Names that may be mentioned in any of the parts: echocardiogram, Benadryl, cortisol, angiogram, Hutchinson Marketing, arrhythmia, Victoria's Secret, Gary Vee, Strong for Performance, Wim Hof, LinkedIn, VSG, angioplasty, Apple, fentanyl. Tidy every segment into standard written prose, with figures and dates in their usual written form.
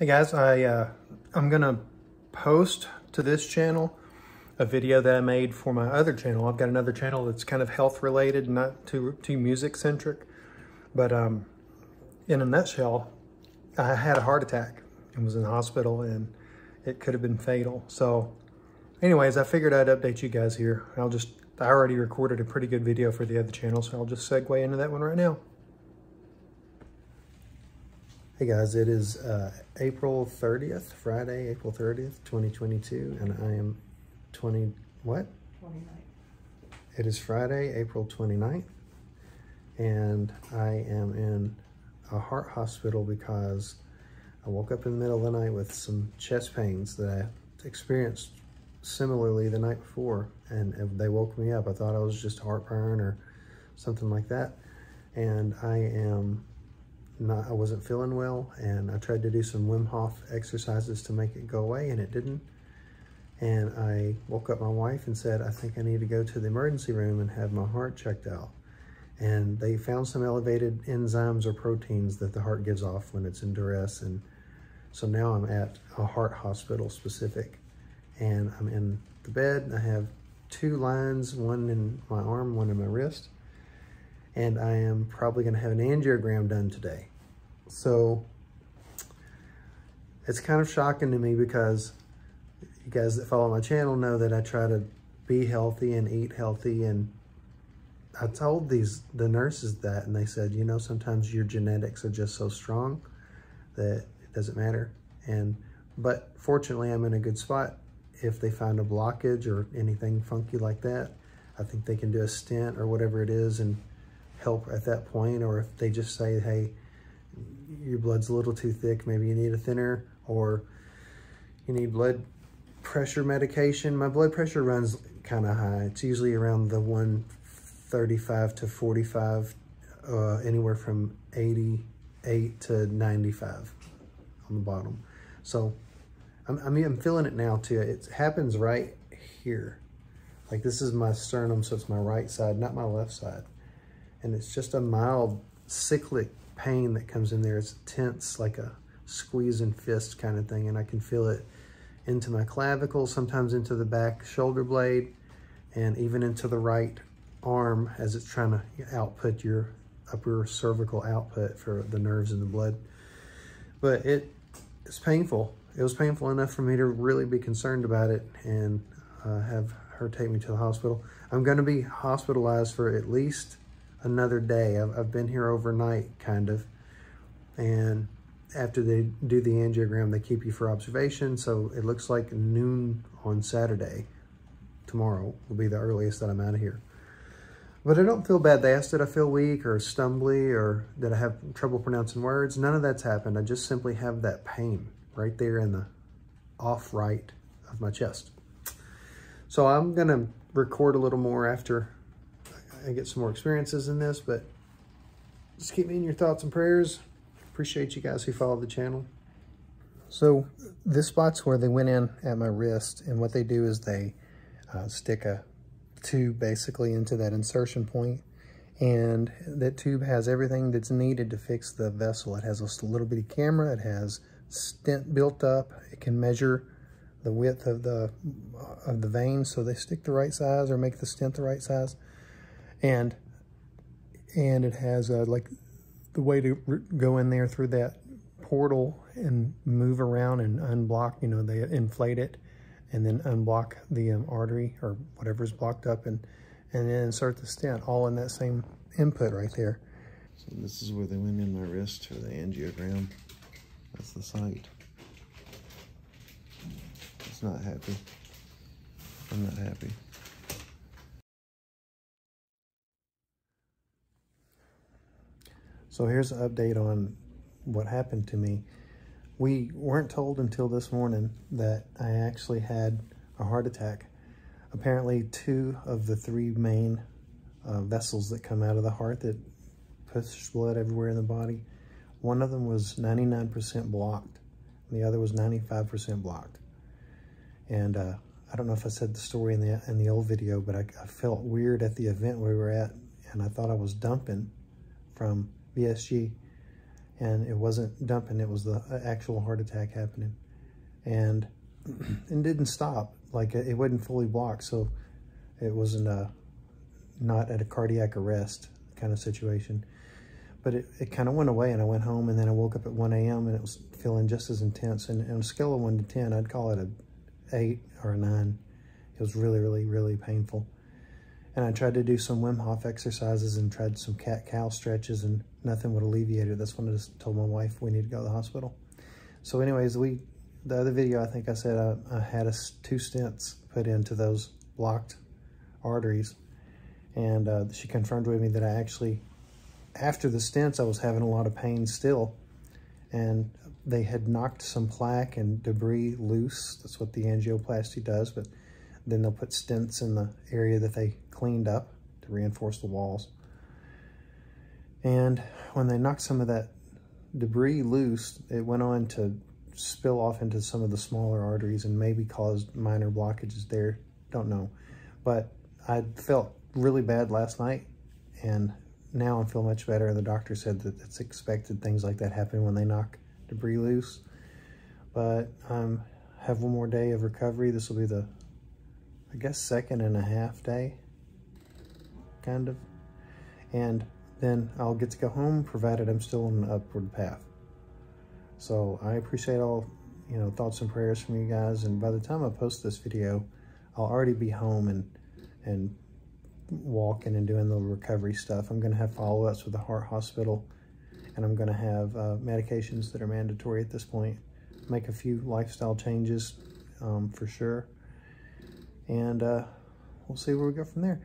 Hey guys, I'm gonna post to this channel a video that I made for my other channel. I've got another channel that's kind of health related, not too music centric, but in a nutshell, I had a heart attack and was in the hospital, and it could have been fatal. So anyways, I figured I'd update you guys here. I already recorded a pretty good video for the other channel, so I'll just segue into that one right now. Hey guys, it is April 30th, Friday, April 30th, 2022, and I am 29th. It is Friday, April 29th, and I am in a heart hospital because I woke up in the middle of the night with some chest pains that I experienced similarly the night before, and they woke me up. I thought I was just heartburn or something like that, and I wasn't feeling well, and I tried to do some Wim Hof exercises to make it go away, and it didn't. And I woke up my wife and said, I think I need to go to the emergency room and have my heart checked out. And they found some elevated enzymes or proteins that the heart gives off when it's in duress. And so now I'm at a heart hospital specific, and I'm in the bed, and I have two lines, one in my arm, one in my wrist. And I am probably gonna have an angiogram done today. So it's kind of shocking to me because you guys that follow my channel know that I try to be healthy and eat healthy. And I told the nurses that, and they said, you know, sometimes your genetics are just so strong that it doesn't matter. But fortunately, I'm in a good spot. If they find a blockage or anything funky like that, I think they can do a stent or whatever it is and help at that point. Or if they just say, hey, your blood's a little too thick, maybe you need a thinner, or you need blood pressure medication. My blood pressure runs kind of high. It's usually around the 135 to 45, anywhere from 88 to 95 on the bottom. So I'm feeling it now too. It happens right here. Like, this is my sternum, so it's my right side, not my left side. And it's just a mild cyclic pain that comes in there. It's tense, like a squeeze and fist kind of thing. And I can feel it into my clavicle, sometimes into the back shoulder blade, and even into the right arm as it's trying to output your upper cervical output for the nerves and the blood. But it's painful. It was painful enough for me to really be concerned about it and have her take me to the hospital. I'm gonna be hospitalized for at least another day. I've been here overnight, kind of. And after they do the angiogram, they keep you for observation. So it looks like noon on Saturday, tomorrow, will be the earliest that I'm out of here. But I don't feel bad. They asked that I feel weak or stumbly or that I have trouble pronouncing words. None of that's happened. I just simply have that pain right there in the off right of my chest. So I'm gonna record a little more after I get some more experiences in this, but just keep me in your thoughts and prayers. Appreciate you guys who follow the channel. So this spot's where they went in at my wrist, and what they do is they stick a tube basically into that insertion point, and that tube has everything that's needed to fix the vessel. It has a little bitty camera, it has stent built up, it can measure the width of the vein, so they stick the right size or make the stent the right size. And it has like the way to go in there through that portal and move around and unblock, you know, they inflate it and then unblock the artery or whatever's blocked up, and then insert the stent, all in that same input right there. So this is where they went in my wrist for the angiogram. That's the site. It's not happy. I'm not happy. So here's an update on what happened to me. We weren't told until this morning that I actually had a heart attack. Apparently, two of the three main vessels that come out of the heart that push blood everywhere in the body, one of them was 99% blocked, and the other was 95% blocked. And I don't know if I said the story in the old video, but I felt weird at the event we were at, and I thought I was dumping from VSG, and it wasn't dumping, it was the actual heart attack happening. And it didn't stop, like it wasn't fully blocked, so it wasn't not at a cardiac arrest kind of situation. But it kind of went away, and I went home, and then I woke up at 1 a.m. and it was feeling just as intense. And on a scale of 1 to 10, I'd call it a 8 or a 9. It was really, really, really painful. And I tried to do some Wim Hof exercises and tried some cat-cow stretches, and nothing would alleviate it. That's when I just told my wife we need to go to the hospital. So anyways, the other video, I think I said I had 2 stents put into those blocked arteries. And she confirmed with me that I actually, after the stents, I was having a lot of pain still. And they had knocked some plaque and debris loose. That's what the angioplasty does. But then they'll put stents in the area that they cleaned up to reinforce the walls. And when they knocked some of that debris loose, it went on to spill off into some of the smaller arteries and maybe caused minor blockages there. Don't know. But I felt really bad last night, and now I feel much better. And the doctor said that it's expected things like that happen when they knock debris loose. But I have one more day of recovery. This will be the, I guess, 2.5 day, kind of. And then I'll get to go home, provided I'm still on the upward path. So I appreciate all, thoughts and prayers from you guys. And by the time I post this video, I'll already be home and walking and doing the recovery stuff. I'm going to have follow-ups with the heart hospital, and I'm going to have medications that are mandatory at this point. Make a few lifestyle changes for sure. And we'll see where we go from there.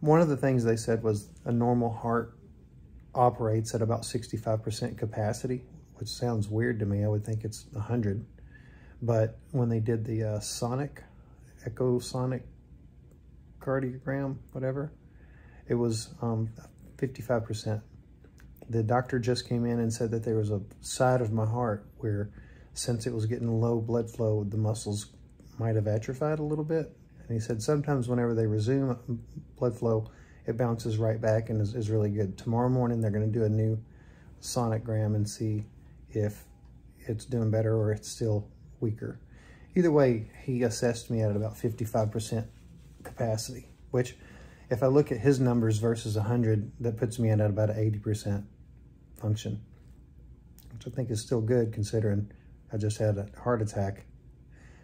One of the things they said was a normal heart operates at about 65% capacity, which sounds weird to me. I would think it's 100. But when they did the echocardiogram, whatever, it was 55%. The doctor just came in and said that there was a side of my heart where, since it was getting low blood flow, the muscles might have atrophied a little bit. And he said sometimes whenever they resume blood flow, it bounces right back and is really good. Tomorrow morning, they're going to do a new sonogram and see if it's doing better or it's still weaker. Either way, he assessed me at about 55% capacity, which if I look at his numbers versus 100, that puts me at about 80% function, which I think is still good considering I just had a heart attack.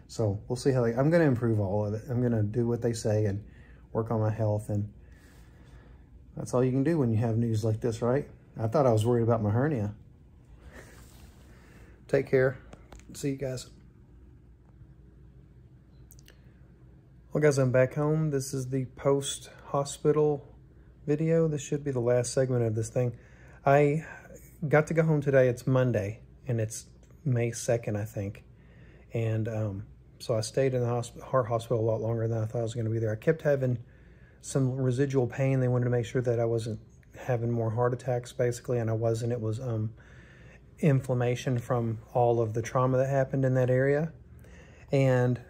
So we'll see how I'm going to improve all of it. I'm going to do what they say and work on my health. And that's all you can do when you have news like this, right? I thought I was worried about my hernia. Take care. See you guys. Well, guys, I'm back home. This is the post-hospital video. This should be the last segment of this thing. I got to go home today. It's Monday, and it's May 2nd, I think. And so I stayed in the heart hospital a lot longer than I thought I was going to be there. I kept having some residual pain. They wanted to make sure that I wasn't having more heart attacks, basically, and I wasn't. It was inflammation from all of the trauma that happened in that area. And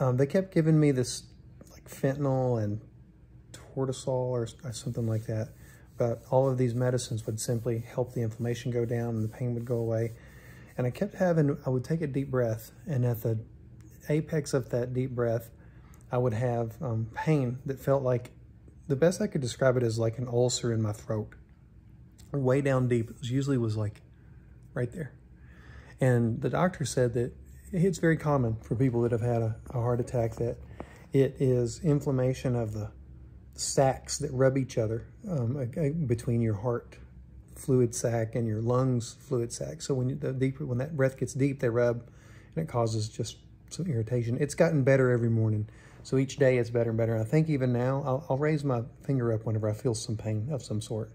they kept giving me this fentanyl and cortisol or something like that. But all of these medicines would simply help the inflammation go down and the pain would go away. And I kept having, I would take a deep breath, and at the apex of that deep breath, I would have pain that felt like, the best I could describe it as like an ulcer in my throat. Way down deep. It usually was like right there. And the doctor said that it's very common for people that have had a heart attack, that it is inflammation of the sacs that rub each other between your heart fluid sac and your lungs fluid sac. So when that breath gets deep, they rub, and it causes just some irritation. It's gotten better every morning. So each day it's better and better. I think even now, I'll raise my finger up whenever I feel some pain of some sort.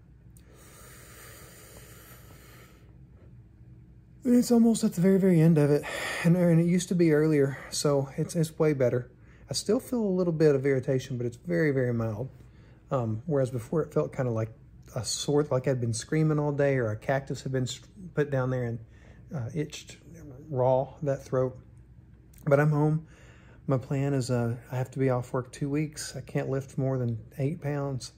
It's almost at the very, very end of it, and it used to be earlier, so it's way better. I still feel a little bit of irritation, but it's very, very mild, whereas before it felt kind of like a sort, like I'd been screaming all day, or a cactus had been put down there and itched raw, that throat. But I'm home. My plan is I have to be off work 2 weeks. I can't lift more than 8 pounds.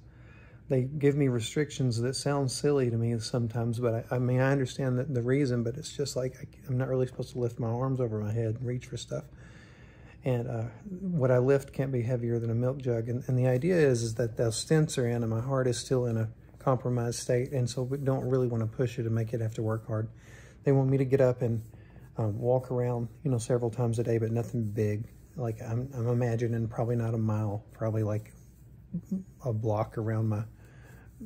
they give me restrictions that sound silly to me sometimes, but I mean, I understand that the reason, but it's just like I'm not really supposed to lift my arms over my head and reach for stuff. And what I lift can't be heavier than a milk jug. And the idea is that the stents are in and my heart is still in a compromised state. And so we don't really want to push it and make it have to work hard. They want me to get up and walk around, you know, several times a day, but nothing big. Like I'm imagining probably not a mile, probably like a block around my,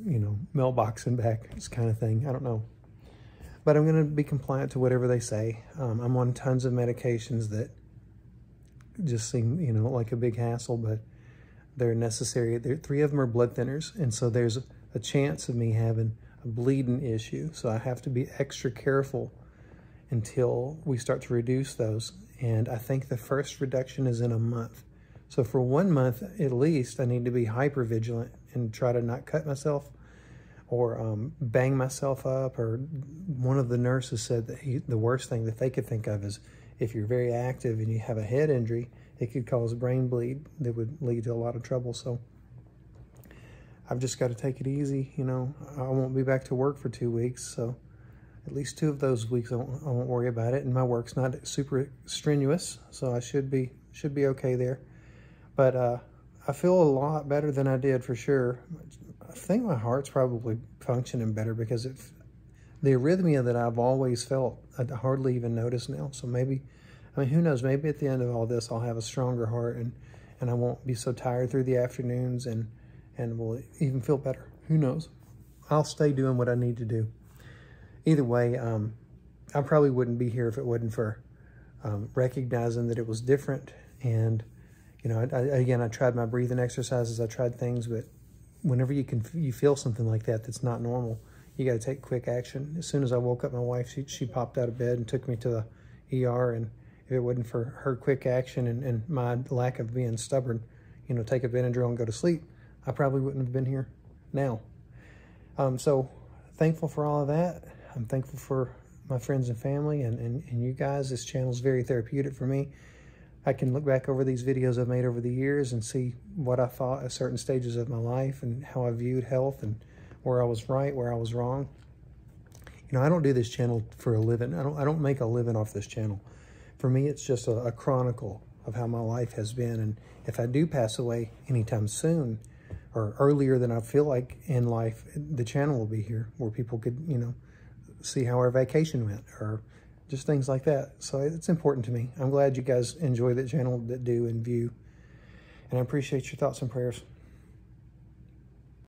you know, mailbox and back, this kind of thing. I don't know. But I'm going to be compliant to whatever they say. I'm on tons of medications that just seem, you know, like a big hassle, but they're necessary. Three of them are blood thinners, and so there's a chance of me having a bleeding issue. So I have to be extra careful until we start to reduce those. And I think the first reduction is in a month. So for 1 month, at least, I need to be hyper-vigilant and try to not cut myself or bang myself up. Or one of the nurses said that the worst thing that they could think of is if you're very active and you have a head injury, it could cause brain bleed that would lead to a lot of trouble. So I've just got to take it easy. You know, I won't be back to work for 2 weeks. So at least 2 of those weeks, I won't worry about it. And my work's not super strenuous, so I should be okay there. But I feel a lot better than I did, for sure. I think my heart's probably functioning better because the arrhythmia that I've always felt, I hardly even notice now. So maybe, I mean, who knows? Maybe at the end of all this, I'll have a stronger heart and I won't be so tired through the afternoons and will even feel better. Who knows? I'll stay doing what I need to do. Either way, I probably wouldn't be here if it wasn't for recognizing that it was different. And you know, I tried my breathing exercises, I tried things, but whenever you feel something like that that's not normal, you got to take quick action. As soon as I woke up, my wife, she popped out of bed and took me to the ER, and if it wasn't for her quick action and my lack of being stubborn, you know, take a Benadryl and go to sleep, I probably wouldn't have been here now. So thankful for all of that. I'm thankful for my friends and family and you guys. This channel's very therapeutic for me. I can look back over these videos I've made over the years and see what I thought at certain stages of my life and how I viewed health and where I was right, where I was wrong. You know, I don't do this channel for a living. I don't make a living off this channel. For me, it's just a chronicle of how my life has been. And if I do pass away anytime soon or earlier than I feel like in life, the channel will be here where people could, you know, see how our vacation went or just things like that. So it's important to me. I'm glad you guys enjoy the channel that do and view. And I appreciate your thoughts and prayers.